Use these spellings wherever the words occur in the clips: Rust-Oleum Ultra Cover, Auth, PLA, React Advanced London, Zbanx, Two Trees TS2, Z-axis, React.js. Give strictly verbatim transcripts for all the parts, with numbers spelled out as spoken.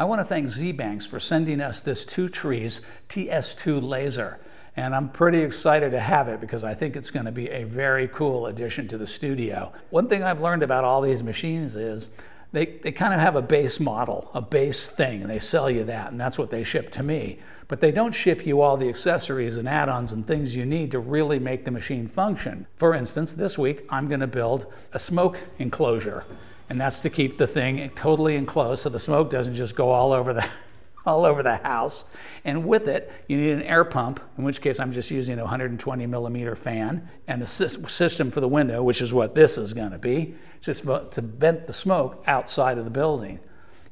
I want to thank Zbanx for sending us this Two Trees T S two laser. And I'm pretty excited to have it because I think it's going to be a very cool addition to the studio. One thing I've learned about all these machines is they, they kind of have a base model, a base thing, and they sell you that, and that's what they ship to me. But they don't ship you all the accessories and add-ons and things you need to really make the machine function. For instance, this week I'm going to build a smoke enclosure, and that's to keep the thing totally enclosed so the smoke doesn't just go all over the all over the house. And with it, you need an air pump, in which case I'm just using a one hundred twenty millimeter fan, and a system for the window, which is what this is going to be, just to vent the smoke outside of the building.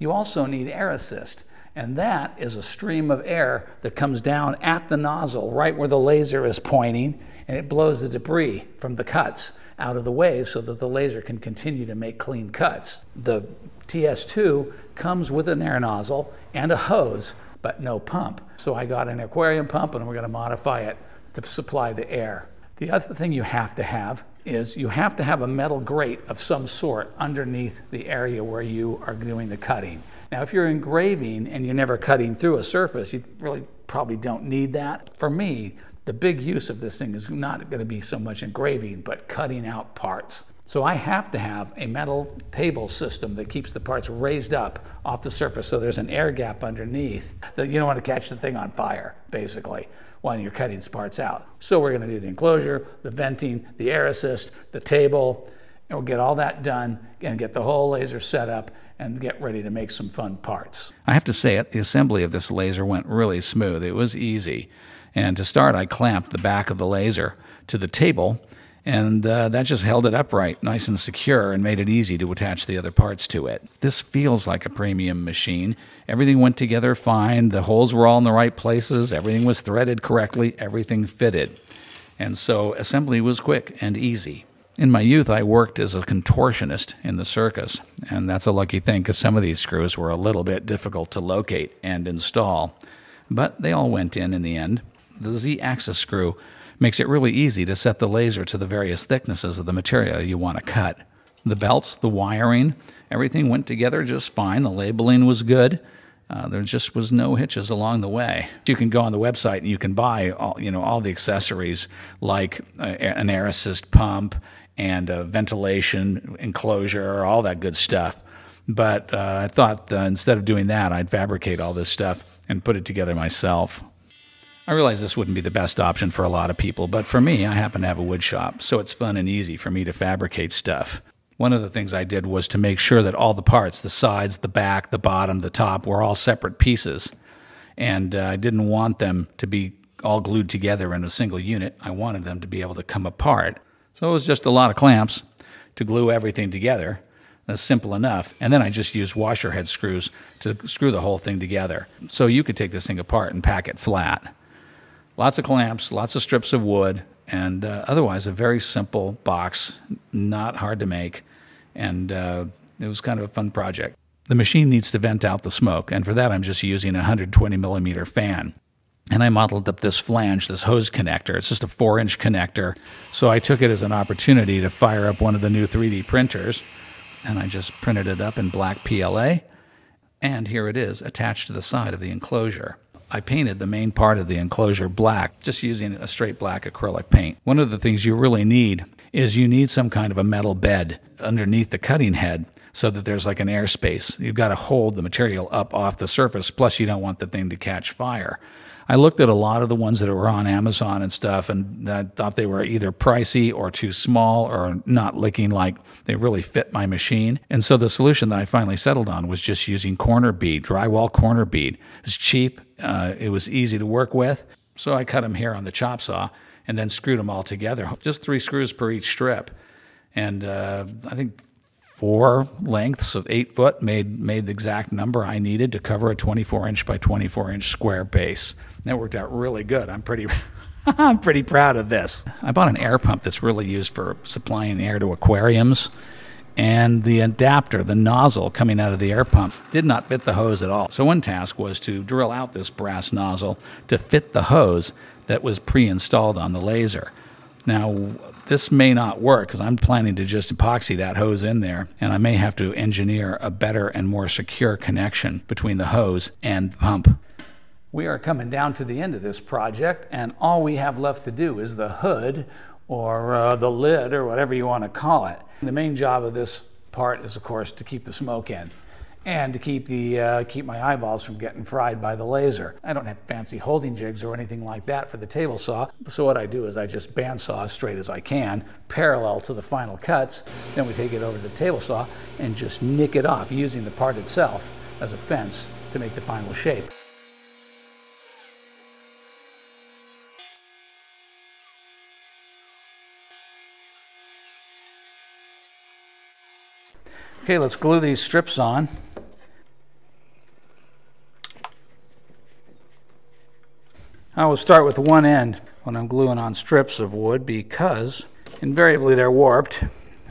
You also need air assist, and that is a stream of air that comes down at the nozzle right where the laser is pointing, and it blows the debris from the cuts out of the way so that the laser can continue to make clean cuts. The T S two comes with an air nozzle and a hose, but no pump. So I got an aquarium pump, and we're going to modify it to supply the air. The other thing you have to have is you have to have a metal grate of some sort underneath the area where you are doing the cutting. Now, if you're engraving and you're never cutting through a surface, you really probably don't need that. For me, the big use of this thing is not going to be so much engraving, but cutting out parts. So I have to have a metal table system that keeps the parts raised up off the surface so there's an air gap underneath that you don't want to catch the thing on fire, basically, while you're cutting parts out. So we're going to do the enclosure, the venting, the air assist, the table, and we'll get all that done and get the whole laser set up and get ready to make some fun parts. I have to say it, the assembly of this laser went really smooth. It was easy. And to start, I clamped the back of the laser to the table, and uh, that just held it upright, nice and secure, and made it easy to attach the other parts to it. This feels like a premium machine. Everything went together fine, the holes were all in the right places, everything was threaded correctly, everything fitted. And so assembly was quick and easy. In my youth, I worked as a contortionist in the circus, and that's a lucky thing because some of these screws were a little bit difficult to locate and install. But they all went in in the end. The Z-axis screw makes it really easy to set the laser to the various thicknesses of the material you want to cut. The belts, the wiring, everything went together just fine. The labeling was good. Uh, there just was no hitches along the way. You can go on the website and you can buy all, you know, all the accessories like uh, an air assist pump and a ventilation enclosure, all that good stuff. But uh, I thought uh, instead of doing that, I'd fabricate all this stuff and put it together myself. I realize this wouldn't be the best option for a lot of people, but for me, I happen to have a wood shop, so it's fun and easy for me to fabricate stuff. One of the things I did was to make sure that all the parts, the sides, the back, the bottom, the top, were all separate pieces. And uh, I didn't want them to be all glued together in a single unit. I wanted them to be able to come apart. So it was just a lot of clamps to glue everything together. That's simple enough. And then I just used washer head screws to screw the whole thing together. So you could take this thing apart and pack it flat. Lots of clamps, lots of strips of wood, and uh, otherwise a very simple box, not hard to make, and uh, it was kind of a fun project. The machine needs to vent out the smoke, and for that I'm just using a one hundred twenty millimeter fan. And I modeled up this flange, this hose connector. It's just a four inch connector, so I took it as an opportunity to fire up one of the new three D printers, and I just printed it up in black P L A, and here it is attached to the side of the enclosure. I painted the main part of the enclosure black, just using a straight black acrylic paint. One of the things you really need is you need some kind of a metal bed underneath the cutting head so that there's like an airspace. You've got to hold the material up off the surface, plus you don't want the thing to catch fire. I looked at a lot of the ones that were on Amazon and stuff, and I thought they were either pricey or too small or not looking like they really fit my machine. And so the solution that I finally settled on was just using corner bead, drywall corner bead. It's cheap. Uh, it was easy to work with. So I cut them here on the chop saw and then screwed them all together. Just three screws per each strip. And uh, I think four lengths of eight foot made, made the exact number I needed to cover a twenty-four inch by twenty-four inch square base. That worked out really good. I'm pretty, I'm pretty proud of this. I bought an air pump that's really used for supplying air to aquariums. And the adapter, the nozzle coming out of the air pump, did not fit the hose at all. So one task was to drill out this brass nozzle to fit the hose that was pre-installed on the laser. Now, this may not work because I'm planning to just epoxy that hose in there, and I may have to engineer a better and more secure connection between the hose and the pump. We are coming down to the end of this project, and all we have left to do is the hood or uh, the lid or whatever you want to call it. And the main job of this part is, of course, to keep the smoke in and to keep the uh, keep my eyeballs from getting fried by the laser. I don't have fancy holding jigs or anything like that for the table saw, so what I do is I just bandsaw as straight as I can, parallel to the final cuts. Then we take it over to the table saw and just nick it off using the part itself as a fence to make the final shape. Okay, let's glue these strips on. I will start with one end when I'm gluing on strips of wood because invariably they're warped,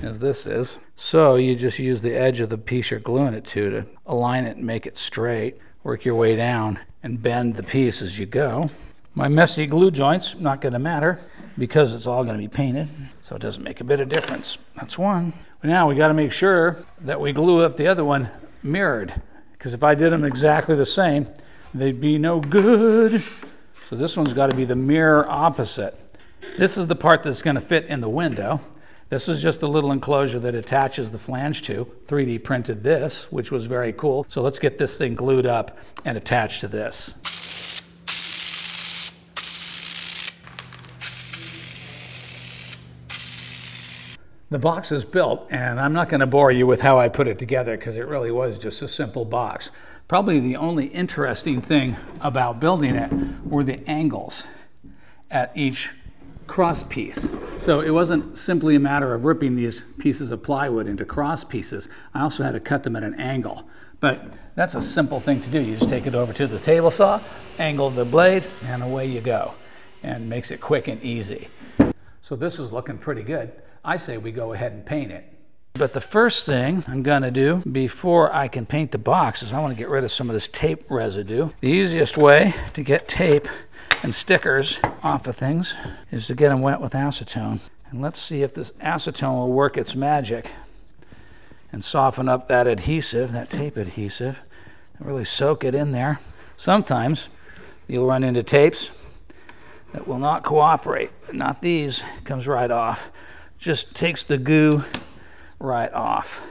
as this is. So you just use the edge of the piece you're gluing it to to align it and make it straight. Work your way down and bend the piece as you go. My messy glue joints, not going to matter because it's all going to be painted, so it doesn't make a bit of difference. That's one. But now we got to make sure that we glue up the other one mirrored, because if I did them exactly the same, they'd be no good. So this one's got to be the mirror opposite. This is the part that's going to fit in the window. This is just the little enclosure that attaches the flange to. three D printed this, which was very cool. So let's get this thing glued up and attached to this. The box is built, and I'm not going to bore you with how I put it together because it really was just a simple box. Probably the only interesting thing about building it were the angles at each cross piece. So it wasn't simply a matter of ripping these pieces of plywood into cross pieces. I also had to cut them at an angle. But that's a simple thing to do. You just take it over to the table saw, angle the blade, and away you go. And makes it quick and easy. So this is looking pretty good. I say we go ahead and paint it. But the first thing I'm gonna do before I can paint the box is I wanna get rid of some of this tape residue. The easiest way to get tape and stickers off of things is to get them wet with acetone. And let's see if this acetone will work its magic and soften up that adhesive, that tape adhesive, and really soak it in there. Sometimes you'll run into tapes that will not cooperate, but not these. It comes right off. Just takes the goo right off.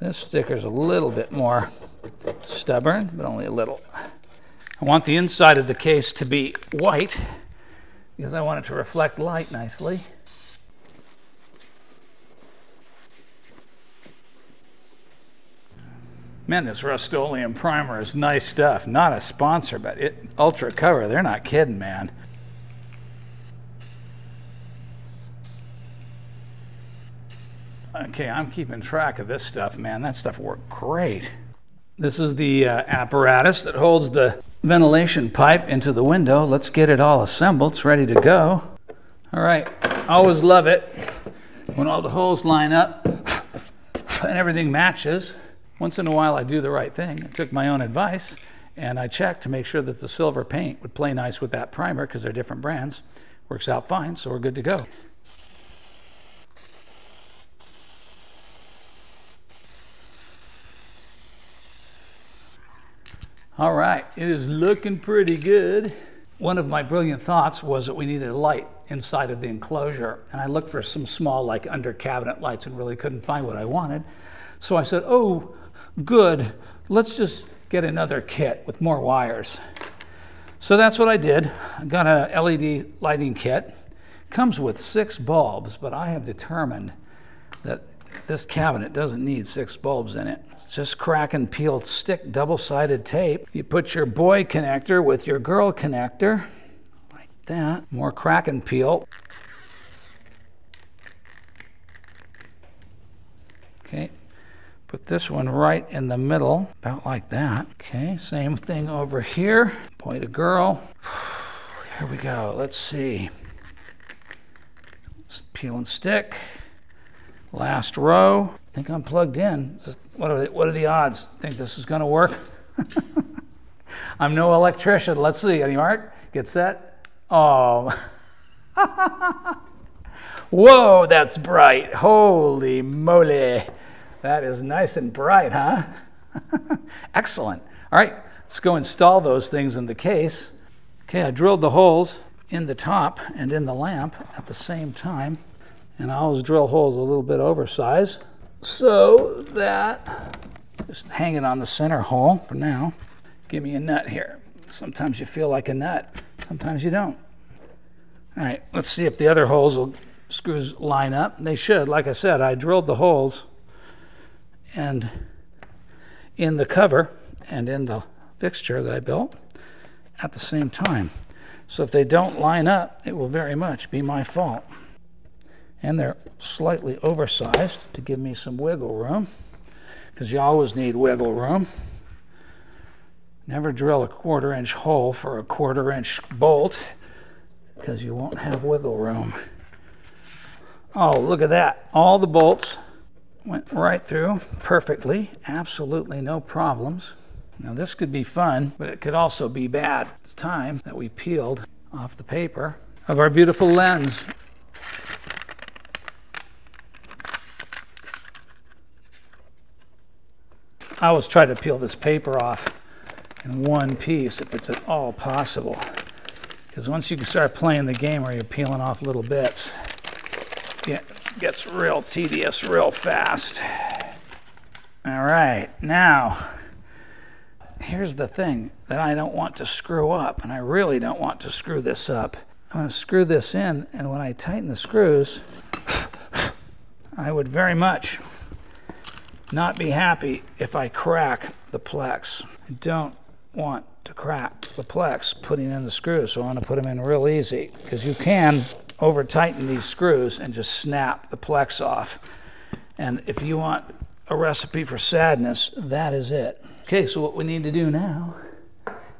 This sticker's a little bit more stubborn, but only a little. I want the inside of the case to be white because I want it to reflect light nicely. Man, this Rust-Oleum primer is nice stuff. Not a sponsor, but it Ultra Cover, they're not kidding, man. Okay, I'm keeping track of this stuff, man. That stuff worked great. This is the uh, apparatus that holds the ventilation pipe into the window. Let's get it all assembled. It's ready to go. All right, always love it when all the holes line up and everything matches. Once in a while, I do the right thing. I took my own advice, and I checked to make sure that the silver paint would play nice with that primer because they're different brands. Works out fine, so we're good to go. All right, it is looking pretty good. One of my brilliant thoughts was that we needed a light inside of the enclosure, and I looked for some small, like, under cabinet lights and really couldn't find what I wanted. So I said, oh, good, let's just get another kit with more wires. So that's what I did. I got a L E D lighting kit. Comes with six bulbs, but I have determined that this cabinet doesn't need six bulbs in it. It's just crack and peel stick double-sided tape. You put your boy connector with your girl connector, like that. More crack and peel. Okay, put this one right in the middle, about like that. Okay, same thing over here. Boy to girl. Here we go, let's see. Let's peel and stick. Last row. I think I'm plugged in. Just, what, are the, what are the odds? Think this is going to work? I'm no electrician. Let's see. Any mark? Get set. Oh. Whoa, that's bright. Holy moly. That is nice and bright, huh? Excellent. All right, let's go install those things in the case. Okay, I drilled the holes in the top and in the lamp at the same time. And I always drill holes a little bit oversized. So that, just hang it on the center hole for now. Give me a nut here. Sometimes you feel like a nut, sometimes you don't. All right, let's see if the other holes will, screws line up. They should. Like I said, I drilled the holes and in the cover and in the fixture that I built at the same time. So if they don't line up, it will very much be my fault. And they're slightly oversized to give me some wiggle room, because you always need wiggle room. Never drill a quarter inch hole for a quarter inch bolt, because you won't have wiggle room. Oh, look at that. All the bolts went right through perfectly, absolutely no problems. Now this could be fun, but it could also be bad. It's time that we peeled off the paper of our beautiful lens. I always try to peel this paper off in one piece if it's at all possible. Because once you can start playing the game where you're peeling off little bits, it gets real tedious real fast. All right, now, here's the thing that I don't want to screw up, and I really don't want to screw this up. I'm gonna screw this in, and when I tighten the screws, I would very much not be happy if I crack the plex. I don't want to crack the plex putting in the screws, so I want to put them in real easy, because you can over-tighten these screws and just snap the plex off. And if you want a recipe for sadness, that is it. Okay, so what we need to do now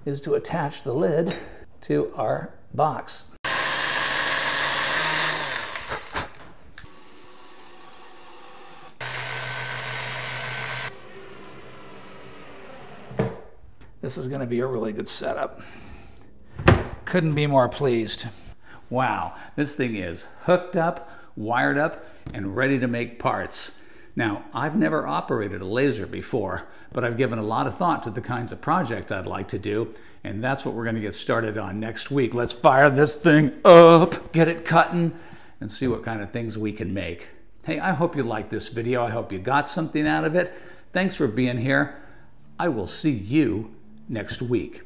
is to attach the lid to our box. This is going to be a really good setup. Couldn't be more pleased. Wow, this thing is hooked up, wired up, and ready to make parts. Now, I've never operated a laser before, but I've given a lot of thought to the kinds of projects I'd like to do, and that's what we're going to get started on next week. Let's fire this thing up, get it cutting, and see what kind of things we can make. Hey, I hope you liked this video. I hope you got something out of it. Thanks for being here. I will see you next week.